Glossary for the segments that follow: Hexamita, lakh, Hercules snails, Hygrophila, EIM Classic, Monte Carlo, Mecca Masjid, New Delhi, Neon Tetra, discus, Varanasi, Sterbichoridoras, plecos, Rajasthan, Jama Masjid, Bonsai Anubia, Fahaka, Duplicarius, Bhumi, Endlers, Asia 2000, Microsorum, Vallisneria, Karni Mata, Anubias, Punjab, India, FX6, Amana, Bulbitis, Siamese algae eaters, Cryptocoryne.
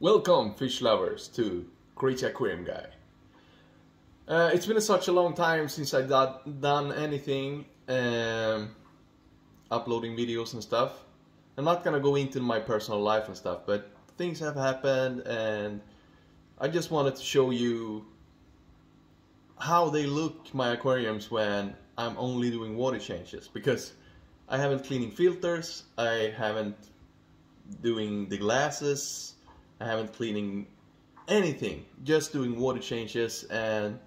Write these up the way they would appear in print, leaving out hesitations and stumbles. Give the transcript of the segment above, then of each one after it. Welcome, fish lovers, to Creature Aquarium Guy. It's been such a long time since I've done anything, uploading videos and stuff. I'm not gonna go into my personal life and stuff, but things have happened, and I just wanted to show you how they look, my aquariums, when I'm only doing water changes, because I haven't cleaning filters, I haven't doing the glasses, I haven't cleaning anything, just doing water changes. And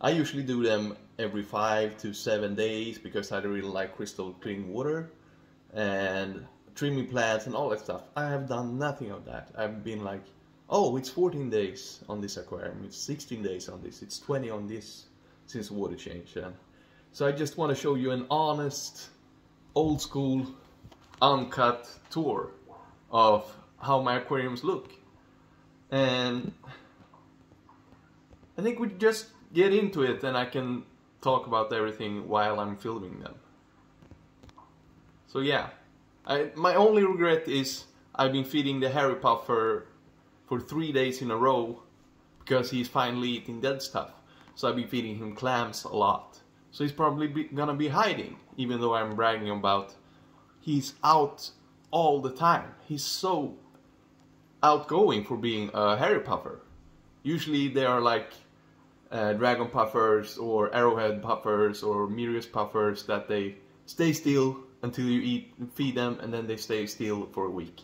I usually do them every 5 to 7 days because I really like crystal clean water and trimming plants and all that stuff. I have done nothing of that. I've been like, oh, it's 14 days on this aquarium, it's 16 days on this, it's 20 on this since water change. And so I just want to show you an honest, old school, uncut tour of how my aquariums look. And I think we just get into it, and I can talk about everything while I'm filming them. So yeah, my only regret is I've been feeding the hairy puffer for 3 days in a row because he's finally eating dead stuff. So I've been feeding him clams a lot. So he's probably gonna be hiding, even though I'm bragging about he's out all the time. He's so outgoing for being a hairy puffer. Usually they are like dragon puffers or arrowhead puffers or Mirius puffers that they stay still until you feed them, and then they stay still for a week.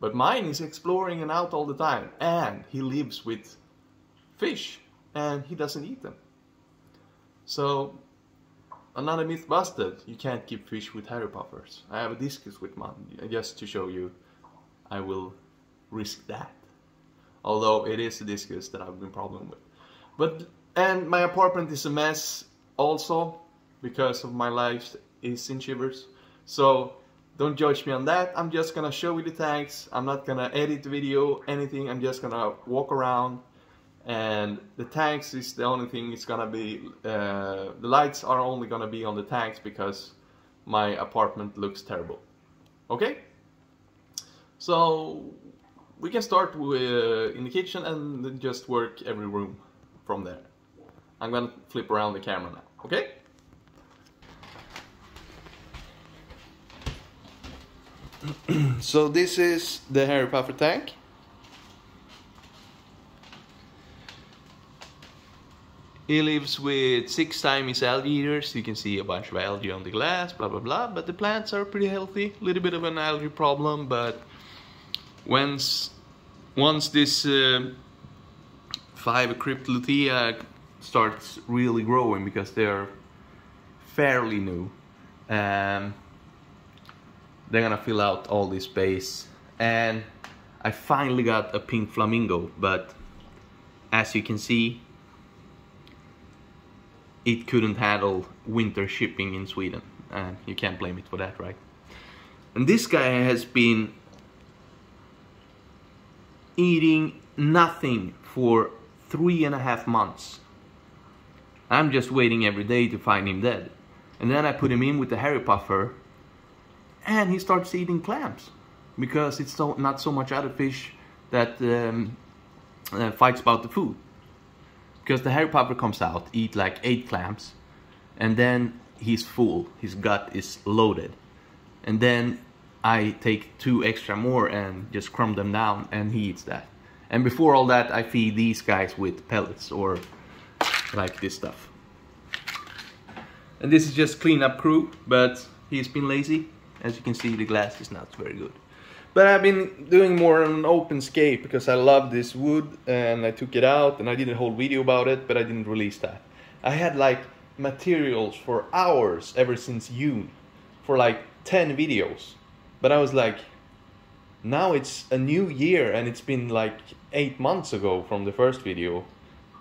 But mine is exploring and out all the time, and he lives with fish and he doesn't eat them. So another myth busted: you can't keep fish with hairy puffers. I have a discus with mine, just to show you I will risk that, although it is a discus that I've been problem with. But and my apartment is a mess also because of my life is in shivers, so don't judge me on that. I'm just gonna show you the tanks. I'm not gonna edit the video, anything. I'm just gonna walk around, and the tanks is the only thing. It's gonna be the lights are only gonna be on the tanks because my apartment looks terrible. Okay, so we can start with, in the kitchen, and just work every room from there. I'm gonna flip around the camera now, okay? So this is the hairy puffer tank. He lives with 6 Siamese algae eaters. You can see a bunch of algae on the glass, blah blah blah, but the plants are pretty healthy. A little bit of an algae problem, but once this 5 Cryptocoryne starts really growing, because they're fairly new, they're gonna fill out all this space. And I finally got a pink flamingo, but as you can see, it couldn't handle winter shipping in Sweden, and you can't blame it for that, right? And this guy has been eating nothing for 3.5 months. I'm just waiting every day to find him dead, and then I put him in with the hairy puffer, and he starts eating clams because it's not so much other fish that fights about the food. Because the hairy puffer comes out, eat like 8 clams, and then he's full, his gut is loaded, and then I take 2 extra more and just crumb them down, and he eats that. And before all that, I feed these guys with pellets or like this stuff. And this is just cleanup crew, but he's been lazy. As you can see, the glass is not very good. But I've been doing more on an open scape because I love this wood, and I took it out and I did a whole video about it, but I didn't release that. I had like materials for hours ever since June, for like 10 videos. But I was like, now it's a new year, and it's been like 8 months ago from the first video,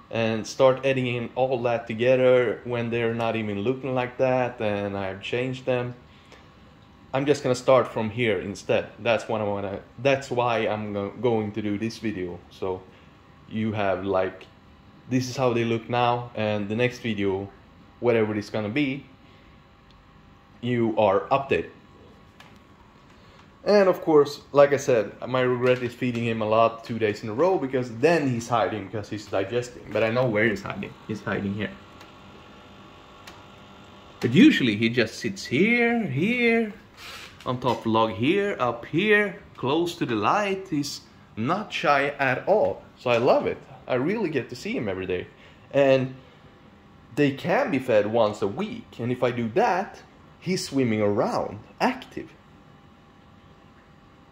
and start adding in all that together when they're not even looking like that and I've changed them. I'm just gonna start from here instead. That's why I'm going to do this video. So you have like, this is how they look now, and the next video, whatever it's gonna be, you are updated. And of course, like I said, my regret is feeding him a lot 2 days in a row, because then he's hiding because he's digesting. But I know where he's hiding. He's hiding here. But usually he just sits here, here, on top of the log here, up here, close to the light. He's not shy at all. So I love it. I really get to see him every day. And they can be fed once a week. And if I do that, he's swimming around, active.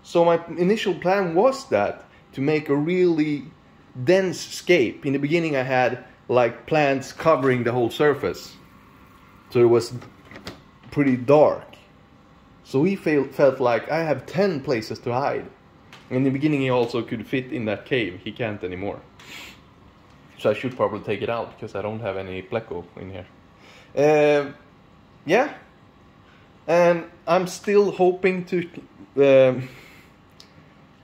So my initial plan was that, to make a really dense scape. In the beginning I had like plants covering the whole surface. So it was pretty dark. So he felt like, I have 10 places to hide. In the beginning he also could fit in that cave. He can't anymore. So I should probably take it out, because I don't have any pleco in here. Yeah. And I'm still hoping to...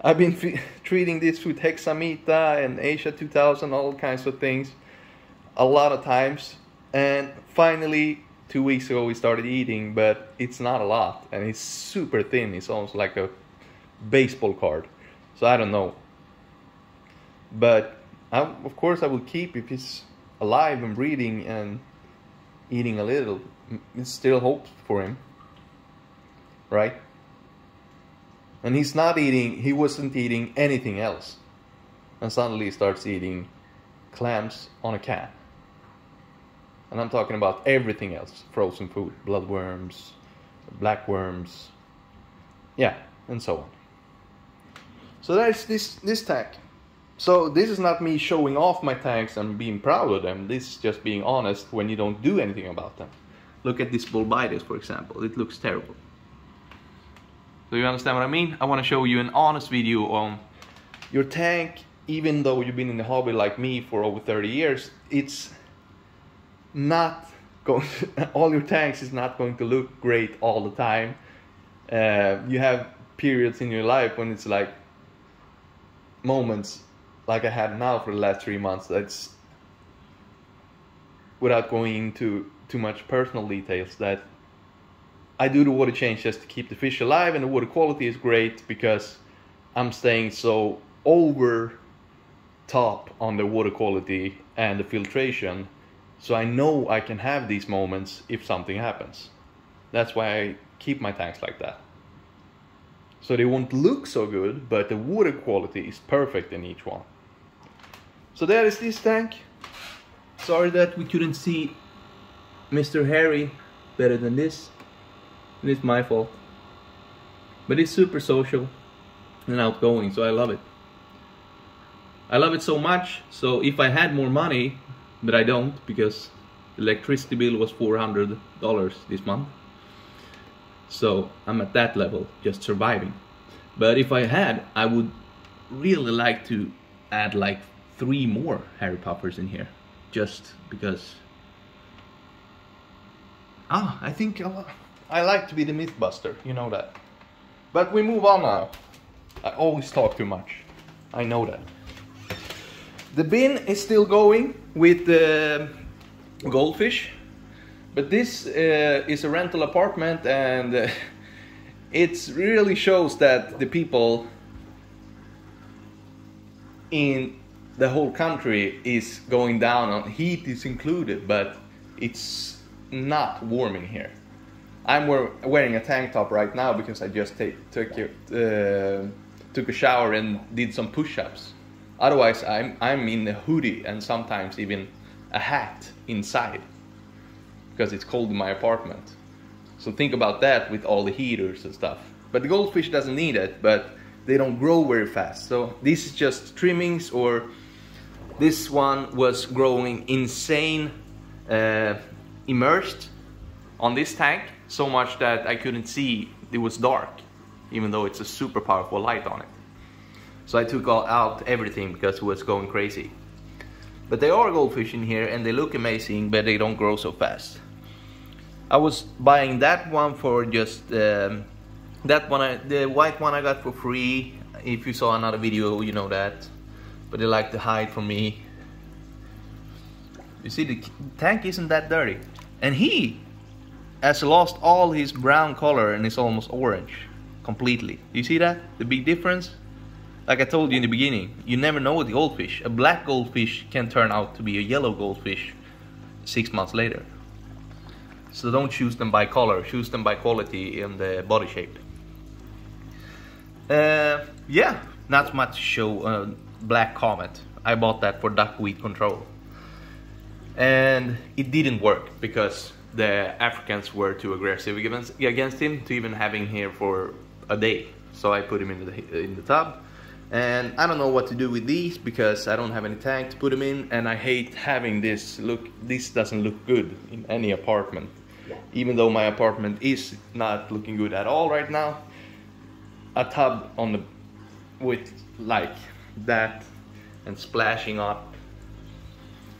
I've been treating this with Hexamita and Asia 2000, all kinds of things, a lot of times. And finally, 2 weeks ago, we started eating, but it's not a lot. And it's super thin. It's almost like a baseball card. So I don't know. But of course, I will keep, if it's alive and breathing and eating a little, it's still hope for him, right? And he's not eating, he wasn't eating anything else. And suddenly he starts eating clams on a can. And I'm talking about everything else. Frozen food, bloodworms, blackworms, yeah, and so on. So there's this tank. So this is not me showing off my tanks and being proud of them. This is just being honest when you don't do anything about them. Look at this Bulbitis, for example. It looks terrible. Do you understand what I mean? I want to show you an honest video on your tank. Even though you've been in the hobby like me for over 30 years, it's not going to, all your tanks is not going to look great all the time. You have periods in your life when it's like moments like I had now for the last 3 months. That's, without going into too much personal details, that I do the water change just to keep the fish alive, and the water quality is great because I'm staying so over top on the water quality and the filtration, so I know I can have these moments if something happens. That's why I keep my tanks like that. So they won't look so good, but the water quality is perfect in each one. So there is this tank. Sorry that we couldn't see Mr. Harry better than this. And it's my fault. But it's super social and outgoing, so I love it. I love it so much, so if I had more money, but I don't, because the electricity bill was $400 this month. So I'm at that level, just surviving. But if I had, I would really like to add like 3 more Harry Poppers in here. Just because... Ah, I think... I like to be the mythbuster, you know that. But we move on now. I always talk too much. I know that. The bin is still going with the goldfish. But this is a rental apartment, and it really shows that the people in the whole country is going down on heat, is included, but it's not warm in here. I'm wearing a tank top right now because I just took a shower and did some push-ups. Otherwise, I'm in a hoodie and sometimes even a hat inside because it's cold in my apartment. So think about that with all the heaters and stuff. But the goldfish doesn't need it, but they don't grow very fast. So this is just trimmings, or this one was growing insane, immersed on this tank. So much that I couldn't see, it was dark, even though it's a super powerful light on it. So I took out everything because it was going crazy. But there are goldfish in here and they look amazing, but they don't grow so fast. I was buying that one for just, the white one I got for free. If you saw another video, you know that. But they like to hide from me. You see, the tank isn't that dirty. And he has lost all his brown color and is almost orange. completely. You see that? The big difference? Like I told you in the beginning, you never know with goldfish. A black goldfish can turn out to be a yellow goldfish 6 months later. So don't choose them by color, choose them by quality in the body shape. Yeah, not much show black comet. I bought that for duckweed control. And it didn't work because the Africans were too aggressive against him to even have him here for a day. So I put him in the tub. And I don't know what to do with these because I don't have any tank to put them in, and I hate having this look. This doesn't look good in any apartment. Even though my apartment is not looking good at all right now, a tub on the with like that and splashing up.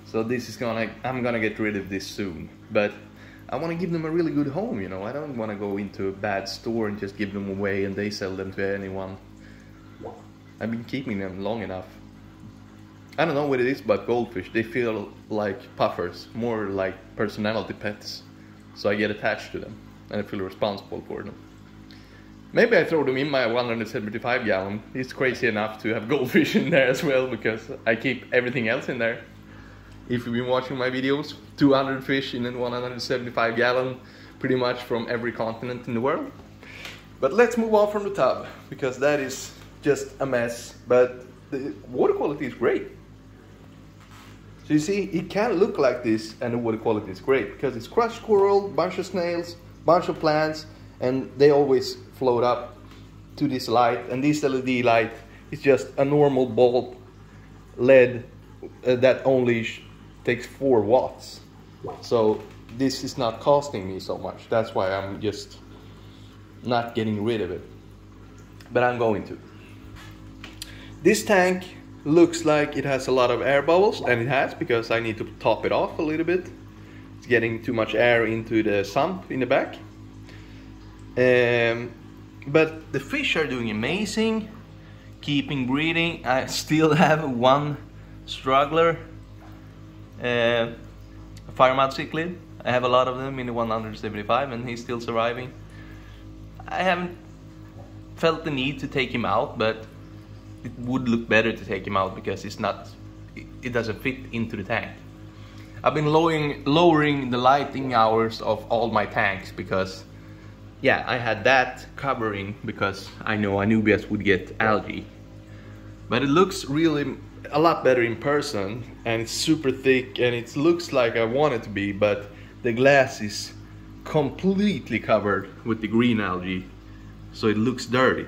So this is gonna, I'm gonna get rid of this soon, but I want to give them a really good home, you know. I don't want to go into a bad store and just give them away and they sell them to anyone. I've been keeping them long enough. I don't know what it is about goldfish. They feel like puffers, more like personality pets. So I get attached to them and I feel responsible for them. Maybe I throw them in my 175 gallon. It's crazy enough to have goldfish in there as well because I keep everything else in there. If you've been watching my videos, 200 fish in a 175 gallon, pretty much from every continent in the world. But let's move on from the tub because that is just a mess, but the water quality is great. So you see, it can look like this and the water quality is great because it's crushed coral, bunch of snails, bunch of plants, and they always float up to this light. And this LED light is just a normal bulb LED that only takes 4 watts. So this is not costing me so much. That's why I'm just not getting rid of it, but I'm going to. This tank looks like it has a lot of air bubbles, and it has, because I need to top it off a little bit. It's getting too much air into the sump in the back. But the fish are doing amazing, keeping breeding. I still have one struggler, a fire mud cichlid. I have a lot of them in the 175 and he's still surviving. I haven't felt the need to take him out, but it would look better to take him out because it's not, it doesn't fit into the tank. I've been lowering the lighting hours of all my tanks because, yeah, I had that covering because I know Anubias would get algae. But it looks really a lot better in person, and it's super thick and it looks like I want it to be, but the glass is completely covered with the green algae, so it looks dirty.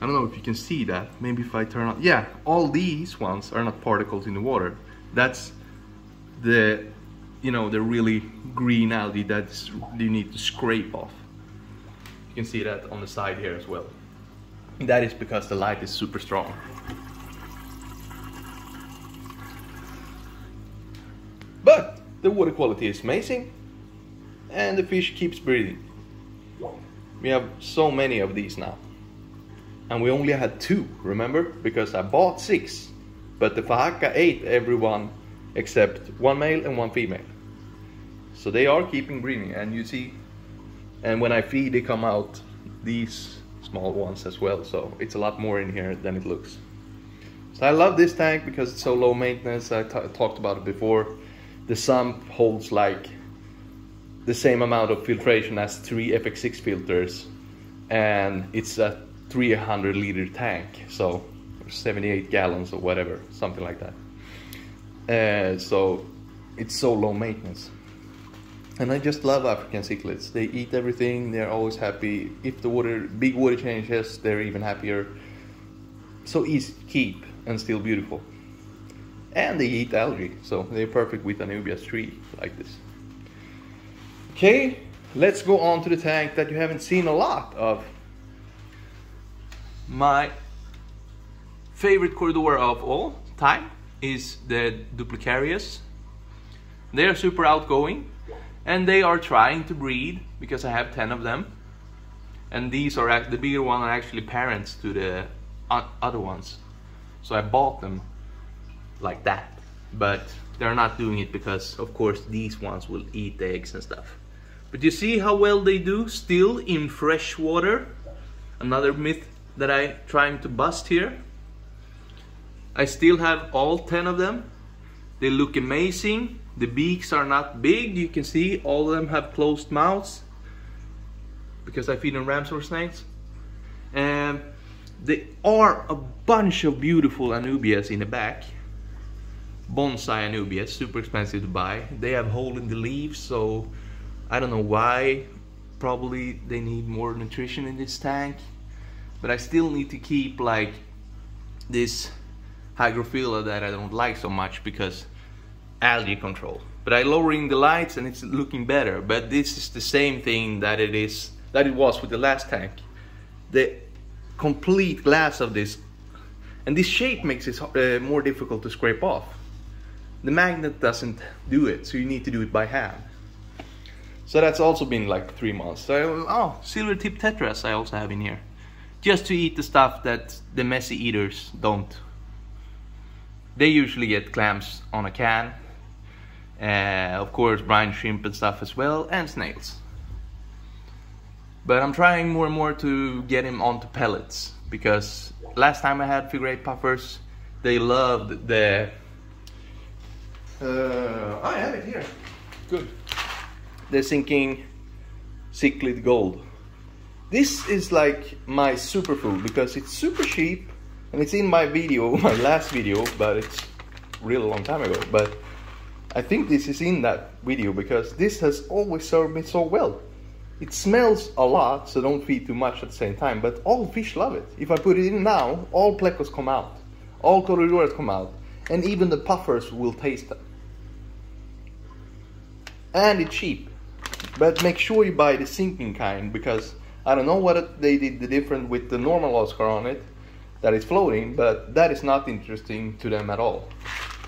I don't know if you can see that. Maybe if I turn on, yeah, all these ones are not particles in the water. That's the, you know, the really green algae that you need to scrape off. You can see that on the side here as well. That is because the light is super strong. But the water quality is amazing and the fish keeps breathing. We have so many of these now. And we only had 2, remember? Because I bought 6, but the Fahaka ate everyone except 1 male and 1 female. So they are keeping breeding, and you see, and when I feed, they come out these small ones as well. So it's a lot more in here than it looks. So I love this tank because it's so low maintenance. I talked about it before. The sump holds like the same amount of filtration as 3 FX6 filters, and it's a 300 liter tank, so 78 gallons or whatever, something like that. So it's so low maintenance, and I just love African cichlids. They eat everything, they're always happy. If the water, big water changes, they're even happier. So easy to keep and still beautiful, and they eat algae, so they're perfect with Anubia's tree like this. Okay, let's go on to the tank that you haven't seen a lot of. My favorite corridor of all time is the Duplicarius. They are super outgoing and they are trying to breed because I have 10 of them. And these are, the bigger one are actually parents to the other ones. So I bought them like that, but they're not doing it because of course these ones will eat the eggs and stuff. But you see how well they do still in fresh water. another myth that I'm trying to bust here. I still have all 10 of them. They look amazing. The beaks are not big. You can see all of them have closed mouths because I feed on ramsor snakes. And they are a bunch of beautiful Anubias in the back. Bonsai Anubia, super expensive to buy. They have hole in the leaves, so I don't know why. Probably they need more nutrition in this tank. But I still need to keep like this Hygrophila that I don't like so much because algae control. But I'm lowering the lights and it's looking better. But this is the same thing that it was with the last tank. The complete glass of this, and this shape makes it more difficult to scrape off. The magnet doesn't do it, so you need to do it by hand. So that's also been like 3 months. So, oh, silver tip tetras I also have in here. Just to eat the stuff that the messy eaters don't. They usually get clams on a can. Of course, brine shrimp and stuff as well, and snails. But I'm trying more and more to get him onto pellets, because last time I had figure 8 puffers, they loved the... I have it here. Good. The sinking cichlid gold. This is like my superfood because it's super cheap, and it's in my video, my last video, but it's real long time ago. But I think this is in that video because this has always served me so well. It smells a lot, so don't feed too much at the same time, but all fish love it. If I put it in now, all plecos come out, all corridoras come out, and even the puffers will taste them. And it's cheap, but make sure you buy the sinking kind, because I don't know what they did the different with the normal Oscar on it, that is floating, but that is not interesting to them at all.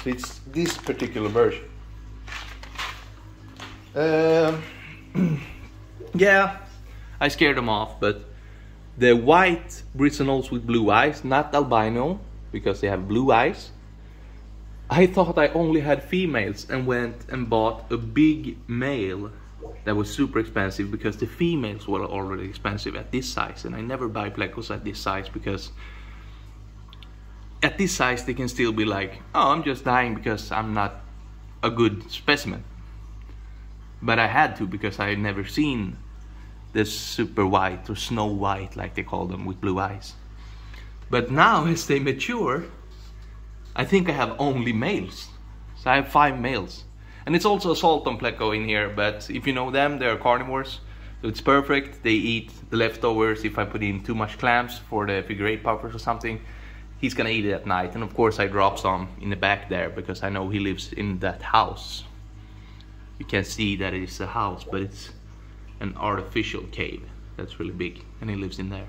So it's this particular version. Yeah, I scared them off, but the white Bristlenose with blue eyes, not albino, because they have blue eyes. I thought I only had females and went and bought a big male that was super expensive because the females were already expensive at this size, and I never buy plecos at this size because at this size they can still be like, oh, I'm just dying because I'm not a good specimen. But I had to because I had never seen this super white or snow white, like they call them, with blue eyes. But now as they mature, I think I have only males. So I have 5 males. And it's also a salton pleco in here, but if you know them, they're carnivores. So it's perfect. They eat the leftovers. If I put in too much clams for the figure 8 puffers or something, he's gonna eat it at night. And of course I drop some in the back there because I know he lives in that house. You can see that it's a house, but it's an artificial cave that's really big, and he lives in there.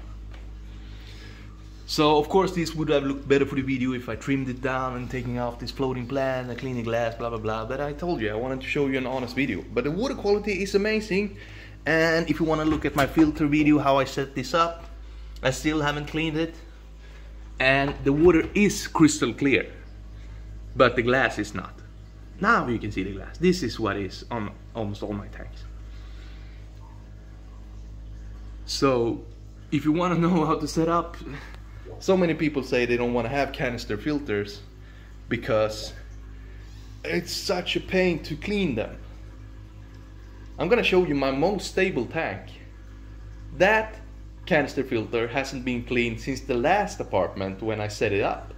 So of course this would have looked better for the video if I trimmed it down and taking off this floating plant and cleaning glass, blah blah blah, but I told you I wanted to show you an honest video. But the water quality is amazing, and if you want to look at my filter video, how I set this up, I still haven't cleaned it, and the water is crystal clear, but the glass is not. Now you can see the glass. This is what is on almost all my tanks. So if you want to know how to set up, so many people say they don't want to have canister filters because it's such a pain to clean them. I'm gonna show you my most stable tank. That canister filter hasn't been cleaned since the last apartment when I set it up.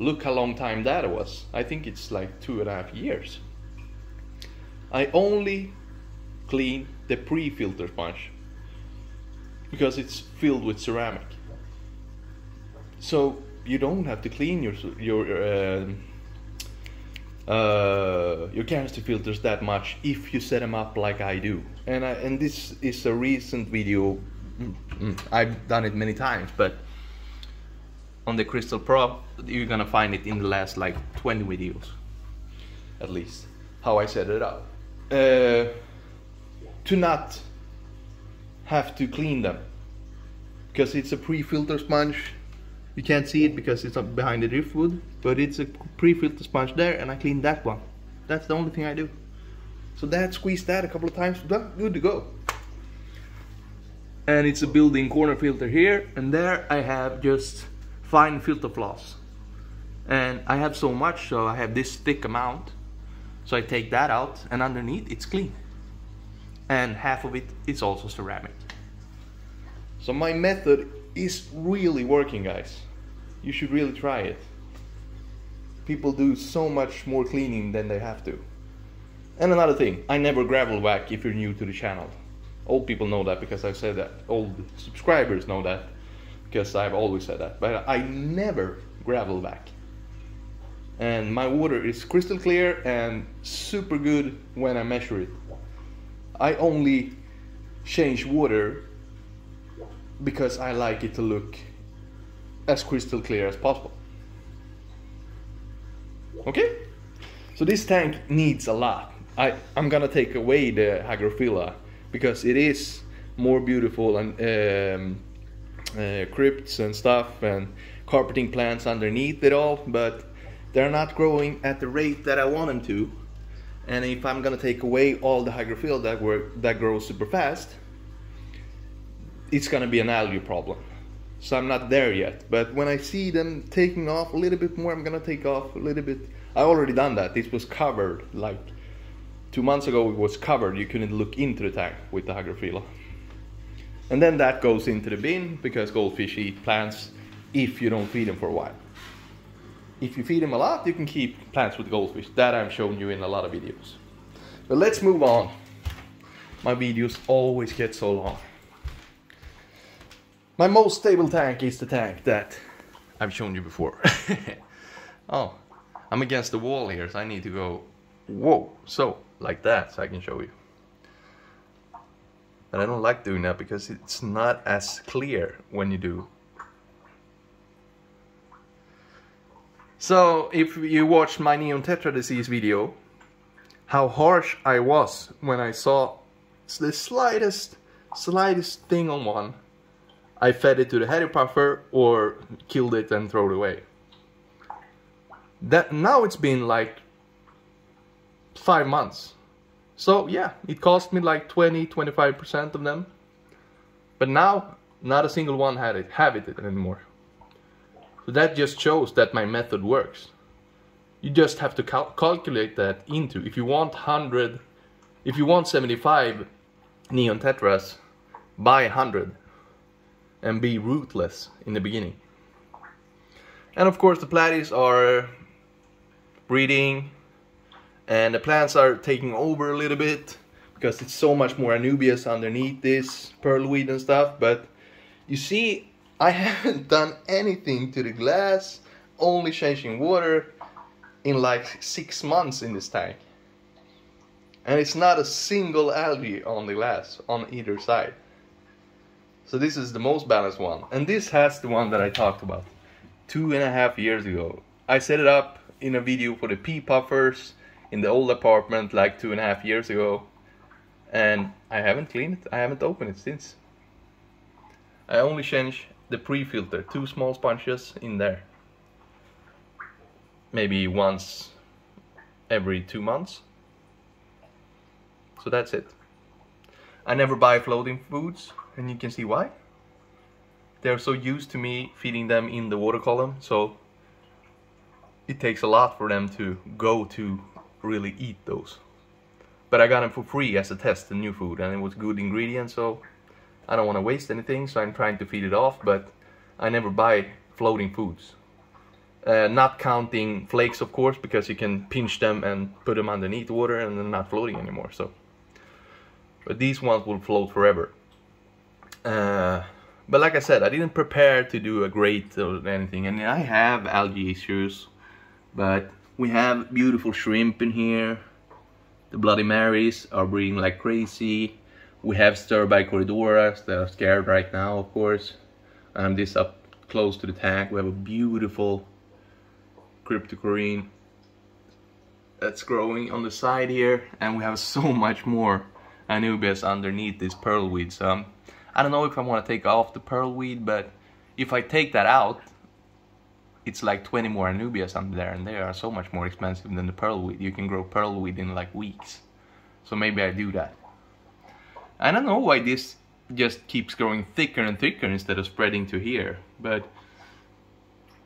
Look how long time that was. I think it's like 2.5 years. I only clean the pre-filter sponge because it's filled with ceramic. So you don't have to clean your canister filters that much if you set them up like I do. And this is a recent video. I've done it many times, but on the Crystal Pro, you're gonna find it in the last like 20 videos, at least, how I set it up. To not have to clean them, because it's a pre-filter sponge. You can't see it because it's up behind the driftwood, but it's a pre-filter sponge there, and I clean that one. That's the only thing I do. So that, squeeze that a couple of times, good to go. and it's a building corner filter here, and there I have just fine filter floss. And I have so much, so I have this thick amount, so I take that out, and underneath it's clean, and half of it is also ceramic. So my method is really working, guys. You should really try it. People do so much more cleaning than they have to. And another thing, I never gravel whack if you're new to the channel. Old people know that because I've said that. Old subscribers know that because I've always said that. But I never gravel whack. And my water is crystal clear and super good when I measure it. I only change water because I like it to look as crystal clear as possible. Okay? So this tank needs a lot. I'm gonna take away the Hygrophila because it is more beautiful, and crypts and stuff and carpeting plants underneath it all, but they're not growing at the rate that I want them to. And if I'm gonna take away all the Hygrophila that grow super fast, it's gonna be an algae problem. So I'm not there yet, but when I see them taking off a little bit more, I'm gonna take off a little bit. I already done that. This was covered like 2 months ago. It was covered. You couldn't look into the tank with the Hygrophila. And then that goes into the bin because goldfish eat plants if you don't feed them for a while. If you feed them a lot, you can keep plants with goldfish. That I've shown you in a lot of videos. But let's move on. My videos always get so long. My most stable tank is the tank that I've shown you before. Oh, I'm against the wall here, so I need to go, whoa, so like that, so I can show you. And I don't like doing that because it's not as clear when you do. So if you watched my Neon Tetra disease video, how harsh I was when I saw the slightest thing on one, I fed it to the header puffer or killed it and throw it away. That now it's been like 5 months. So yeah, it cost me like 20–25% of them. But now not a single one had it habited anymore. So that just shows that my method works. You just have to calculate that into, if you want 100, if you want 75 Neon Tetras, buy 100 and be ruthless in the beginning. And of course the platies are breeding, and the plants are taking over a little bit because it's so much more Anubias underneath this pearlweed and stuff. But you see, I haven't done anything to the glass, only changing water in like 6 months in this tank, and it's not a single algae on the glass on either side. So this is the most balanced one, and this has the one that I talked about 2.5 years ago. I set it up in a video for the pea puffers in the old apartment like 2.5 years ago, and I haven't cleaned it, I haven't opened it since. I only changed the pre-filter, 2 small sponges in there, maybe once every 2 months. So that's it. I never buy floating foods, and you can see why. They're so used to me feeding them in the water column, so it takes a lot for them to go to really eat those. But I got them for free as a test, the new food, and it was good ingredients, so I don't want to waste anything, so I'm trying to feed it off, but I never buy floating foods. Not counting flakes, of course, because you can pinch them and put them underneath water and they're not floating anymore, so. But these ones will float forever. But like I said, I didn't prepare to do a grate or anything, and I have algae issues, but we have beautiful shrimp in here. The Bloody Marys are breeding like crazy. We have Sterbichoridoras that are scared right now, of course. This up close to the tank, we have a beautiful Cryptocoryne that's growing on the side here, and we have so much more Anubias underneath this pearlweed. So I don't know if I want to take off the pearlweed, but if I take that out, it's like 20 more Anubias under there, and they are so much more expensive than the pearlweed. You can grow pearlweed in like weeks. So maybe I do that. I don't know why this just keeps growing thicker and thicker instead of spreading to here. But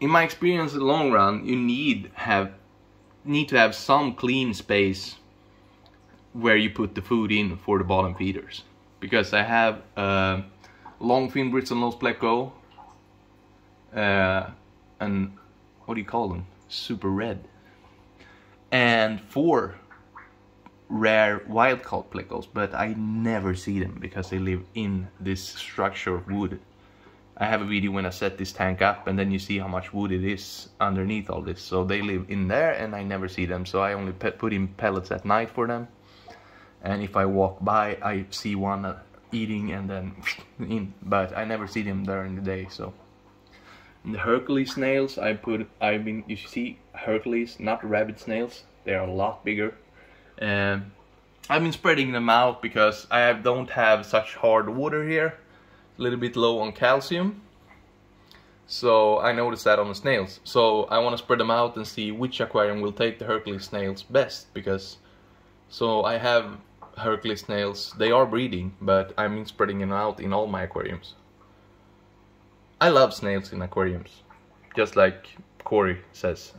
in my experience, in the long run, you need to have some clean space where you put the food in for the bottom feeders. Because I have a long-fin bristlenose pleco, and what do you call them? Super red, and 4 rare wild-caught plecos, but I never see them because they live in this structure of wood. I have a video when I set this tank up, and then you see how much wood it is underneath all this. So they live in there and I never see them, so I only put in pellets at night for them. And if I walk by, I see one eating and then in, but I never see them during the day. So and the Hercules snails, you see Hercules, not rabbit snails, they are a lot bigger. I've been spreading them out because I don't have such hard water here. A little bit low on calcium, so I noticed that on the snails. So I want to spread them out and see which aquarium will take the Hercules snails best, because so I have Hercules snails, they are breeding, but I'm spreading them out in all my aquariums. I love snails in aquariums, just like Corey says.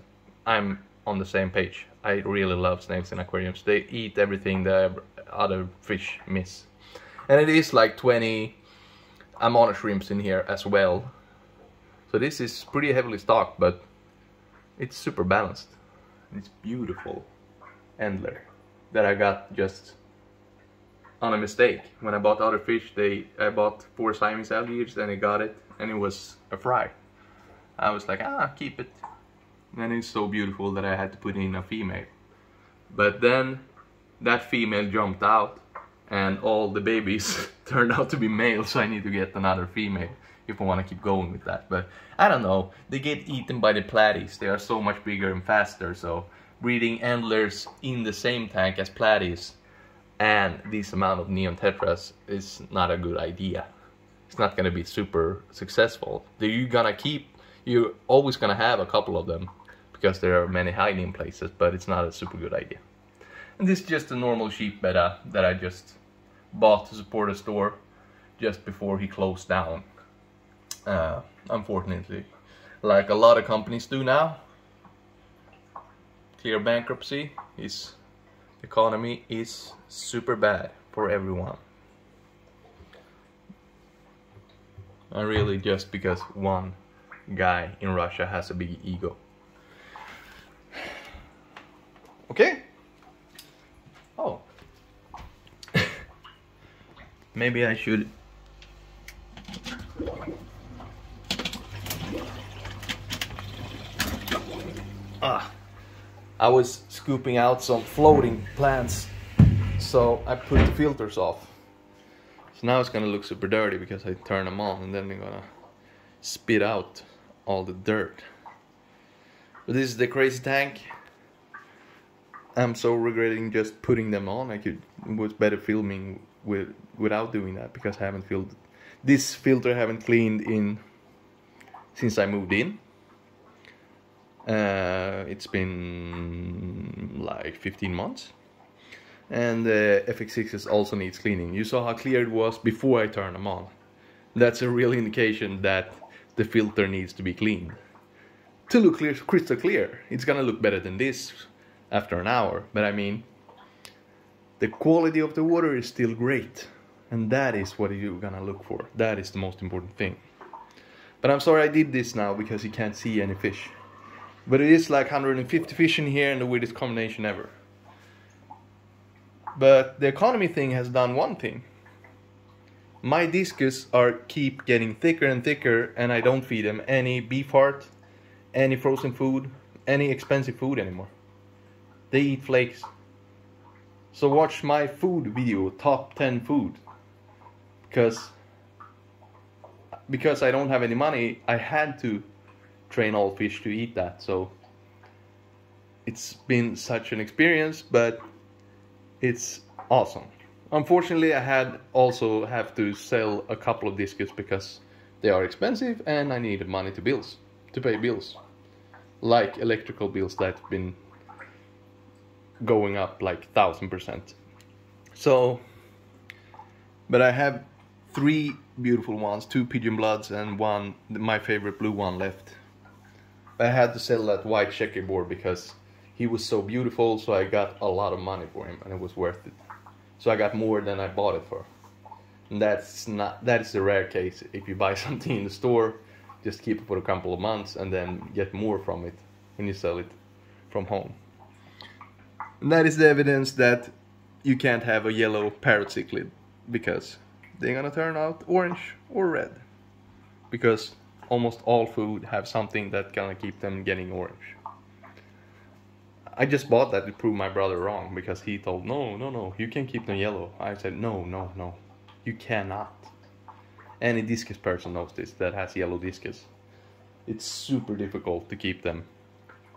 I'm on the same page. I really love snails in aquariums. They eat everything that other fish miss, and it is like 20 Amana shrimps in here as well. So this is pretty heavily stocked, but it's super balanced. It's beautiful endler that I got just on a mistake. When I bought other fish, I bought 4 Siamese algae eaters and I got it, and it was a fry. I was like, ah, keep it. And it's so beautiful that I had to put in a female. But then that female jumped out, and all the babies turned out to be male, so I need to get another female if I want to keep going with that. But I don't know, they get eaten by the platies. They are so much bigger and faster, so breeding endlers in the same tank as platies and this amount of neon tetras is not a good idea. It's not gonna be super successful. You're always gonna have a couple of them because there are many hiding places, but it's not a super good idea. And this is just a normal sheep betta that I just bought to support a store just before he closed down, unfortunately, like a lot of companies do now. Clear bankruptcy. The economy is super bad for everyone, and really just because one guy in Russia has a big ego. Okay. Oh, maybe I should I was scooping out some floating plants, so I put the filters off. So now it's gonna look super dirty because I turn them on and then they're gonna spit out all the dirt. But this is the crazy tank. I'm so regretting just putting them on. It was better filming without doing that, because I haven't filled this filter. I haven't cleaned in since I moved in. It's been like 15 months, and the FX6s also needs cleaning. You saw how clear it was before I turned them on. That's a real indication that the filter needs to be cleaned to look clear, crystal clear. It's gonna look better than this after an hour, but I mean, the quality of the water is still great, and that is what you're gonna look for. That is the most important thing. But I'm sorry I did this now because you can't see any fish, but it is like 150 fish in here and the weirdest combination ever. But the economy thing has done one thing. My discus keep getting thicker and thicker, and I don't feed them any beef heart, any frozen food, any expensive food anymore. They eat flakes. So watch my food video, top 10 food. Because I don't have any money, I had to train all fish to eat that. So it's been such an experience, but it's awesome. Unfortunately, I had also have to sell a couple of discus because they are expensive and I needed money to pay bills. Like electrical bills that have been going up like 1000%. So, but I have three beautiful ones, two pigeon bloods and one, my favorite blue one left. I had to sell that white checkerboard because he was so beautiful, so I got a lot of money for him and it was worth it. So I got more than I bought it for. And that is a rare case. If you buy something in the store, just keep it for a couple of months and then get more from it when you sell it from home. And that is the evidence that you can't have a yellow parrot cichlid, because they're gonna turn out orange or red, because almost all food have something that's gonna keep them getting orange. I just bought that to prove my brother wrong, because he told, no, you can keep them yellow. I said, no, you cannot. Any discus person knows this, that has yellow discus. It's super difficult to keep them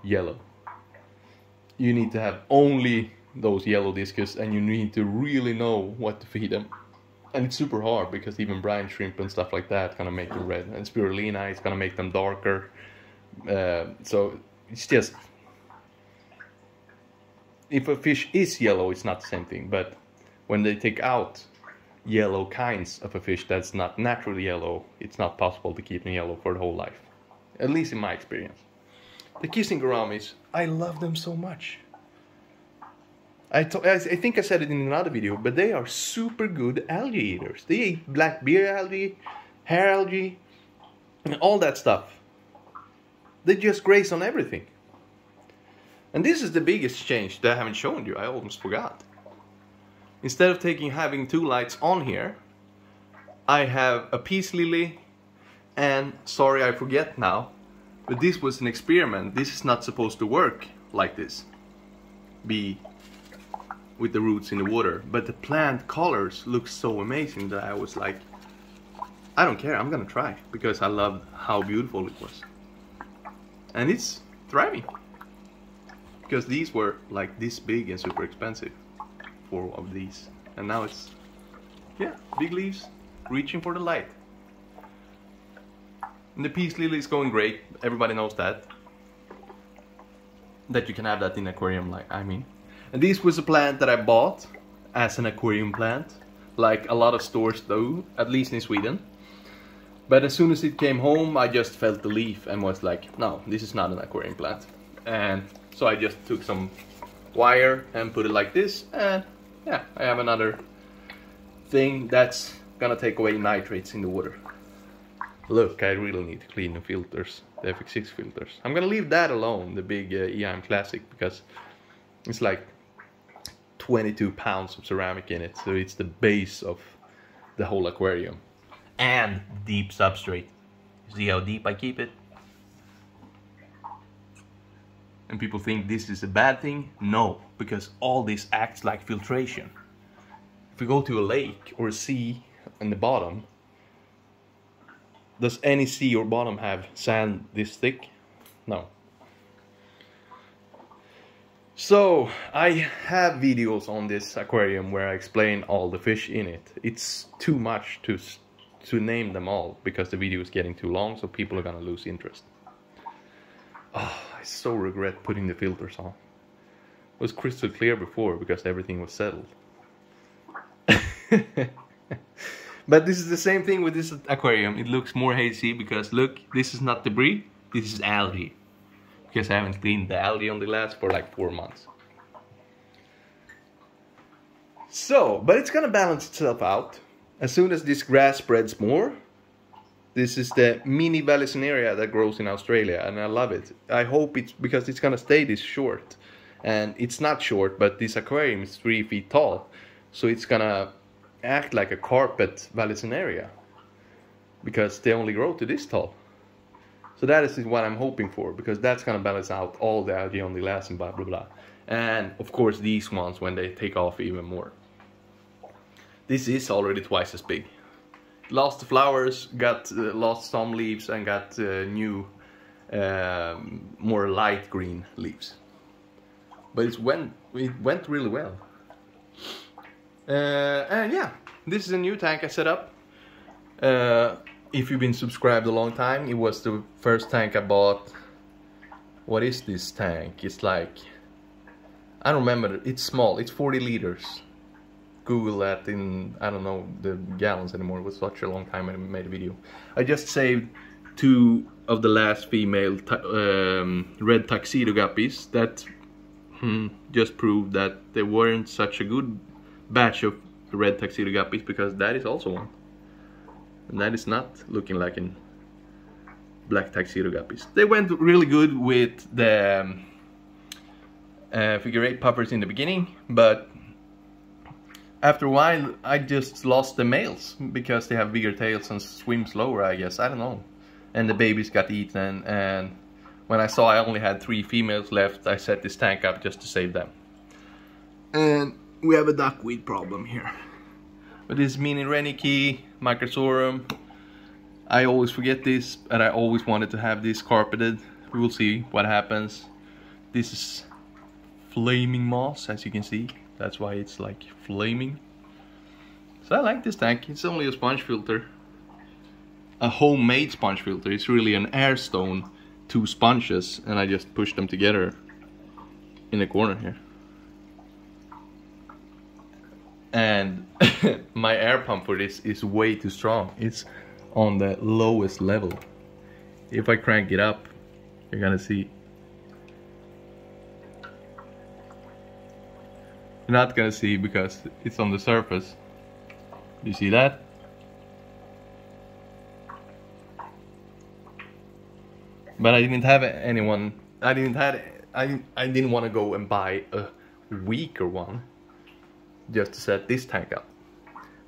yellow. You need to have only those yellow discus, and you need to really know what to feed them. And it's super hard, because even brine shrimp and stuff like that gonna make them red, and spirulina is gonna make them darker. So it's just, if a fish is yellow, it's not the same thing. But when they take out yellow kinds of a fish that's not naturally yellow, it's not possible to keep them yellow for the whole life, at least in my experience. The kissing gouramis, I love them so much. I think I said it in another video, but they are super good algae eaters. They eat black beer algae, hair algae, and all that stuff. They just graze on everything. And this is the biggest change that I haven't shown you, I almost forgot. Instead of having two lights on here, I have a peace lily, and sorry I forget now, but this was an experiment. This is not supposed to work like this. With the roots in the water, but the plant colors look so amazing that I was like, I don't care, I'm gonna try, because I love how beautiful it was. And it's thriving, because these were like this big and super expensive, 4 of these, and now it's, yeah, big leaves reaching for the light. And the peace lily is going great. Everybody knows that you can have that in aquarium, like, I mean. And this was a plant that I bought as an aquarium plant, like a lot of stores do, at least in Sweden. But as soon as it came home, I just felt the leaf and was like, no, this is not an aquarium plant. And so I just took some wire and put it like this, and yeah, I have another thing that's gonna take away nitrates in the water. Look, I really need to clean the filters, the FX6 filters. I'm gonna leave that alone, the big EIM Classic, because it's like 22 pounds of ceramic in it, so it's the base of the whole aquarium. And deep substrate. See how deep I keep it? And people think this is a bad thing? No, because all this acts like filtration. If we go to a lake or a sea in the bottom, does any sea or bottom have sand this thick? No. So, I have videos on this aquarium where I explain all the fish in it. It's too much to name them all, because the video is getting too long, so people are gonna lose interest. Oh, I so regret putting the filters on. It was crystal clear before, because everything was settled. But this is the same thing with this aquarium. It looks more hazy, because look, this is not debris, this is algae. Because I haven't cleaned the algae on the glass for like 4 months. So, but it's gonna balance itself out. As soon as this grass spreads more, this is the mini Vallisneria that grows in Australia, and I love it. I hope it's, because it's gonna stay this short. And it's not short, but this aquarium is 3 feet tall. So it's gonna act like a carpet Vallisneria, because they only grow to this tall. So that is what I'm hoping for, because that's going to balance out all the algae on the glass and blah blah blah. And of course these ones when they take off even more. This is already twice as big. Lost the flowers, got lost some leaves and got new more light green leaves. But it went really well. And yeah, this is a new tank I set up. If you've been subscribed a long time, it was the first tank I bought. What is this tank? It's like, I don't remember, it's small, it's 40 liters. Google that in, I don't know the gallons anymore, it was such a long time I made a video. I just saved two of the last female red tuxedo guppies that just proved that they weren't such a good batch of red tuxedo guppies, because that is also one. And that is not looking like in black tuxedo guppies. They went really good with the figure eight puffers in the beginning, but after a while I just lost the males because they have bigger tails and swim slower, I guess, I don't know. And the babies got eaten, and when I saw I only had 3 females left, I set this tank up just to save them. And we have a duckweed problem here. But this mini Renicky, Microsorum, I always forget this, and I always wanted to have this carpeted. We will see what happens. This is flaming moss, as you can see. That's why it's like flaming. So I like this tank. It's only a sponge filter. A homemade sponge filter. It's really an air stone, 2 sponges, and I just push them together in the corner here. And my air pump for this is way too strong. It's on the lowest level. If I crank it up, you're gonna see. You're not gonna see because it's on the surface. You see that? But I didn't have anyone. I didn't want to go and buy a weaker one just to set this tank up.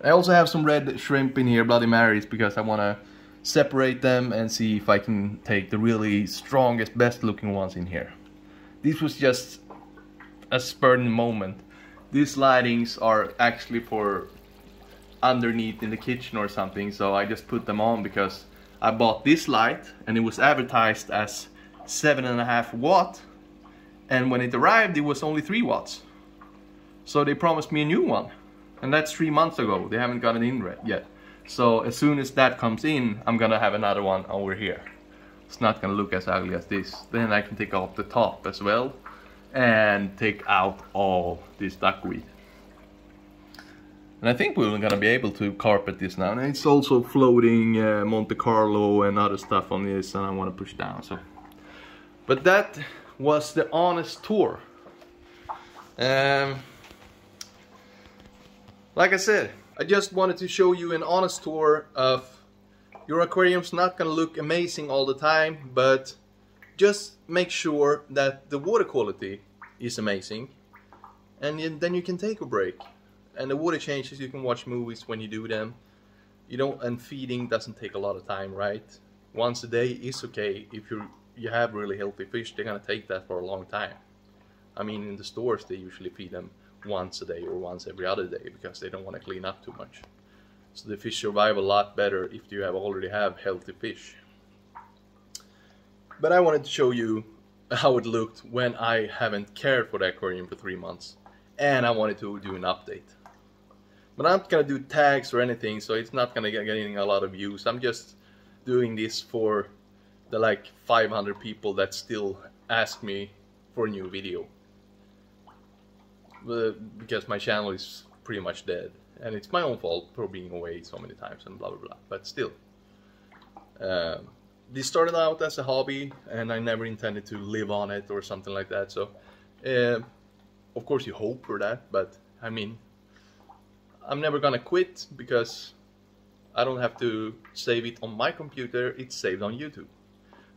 I also have some red shrimp in here, Bloody Marys, because I want to separate them and see if I can take the really strongest, best-looking ones in here. This was just a spur in the moment. These lightings are actually for underneath in the kitchen or something, so I just put them on because I bought this light and it was advertised as 7.5 watt, and when it arrived it was only 3 watts. So they promised me a new one, and that's 3 months ago. They haven't gotten in yet. So as soon as that comes in, I'm gonna have another one over here. It's not gonna look as ugly as this. Then I can take off the top as well and take out all this duckweed. And I think we're gonna be able to carpet this now. And it's also floating Monte Carlo and other stuff on this, and I want to push down. So, but that was the honest tour. Like I said, I just wanted to show you an honest tour of your aquarium's not gonna look amazing all the time, but just make sure that the water quality is amazing, and then you can take a break. And the water changes, you can watch movies when you do them. You don't, and feeding doesn't take a lot of time, right? Once a day is okay. If you have really healthy fish, they're gonna take that for a long time. I mean, in the stores they usually feed them once a day or once every other day because they don't want to clean up too much. So the fish survive a lot better if you already have healthy fish. But I wanted to show you how it looked when I haven't cared for the aquarium for 3 months, and I wanted to do an update. But I'm not gonna do tags or anything, so it's not gonna get getting a lot of views. I'm just doing this for the like 500 people that still ask me for a new video, because my channel is pretty much dead, and it's my own fault for being away so many times and blah blah blah. But still, this started out as a hobby, and I never intended to live on it or something like that. So, of course, you hope for that, but I mean, I'm never gonna quit because I don't have to save it on my computer, it's saved on YouTube.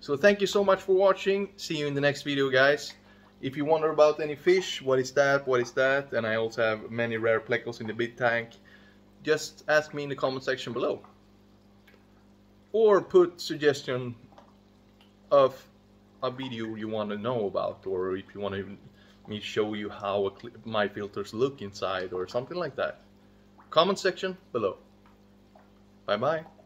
So thank you so much for watching. See you in the next video, guys. If you wonder about any fish, what is that, and I also have many rare plecos in the big tank, just ask me in the comment section below. Or put suggestion of a video you want to know about, or if you want to me show you how my filters look inside or something like that. Comment section below. Bye bye.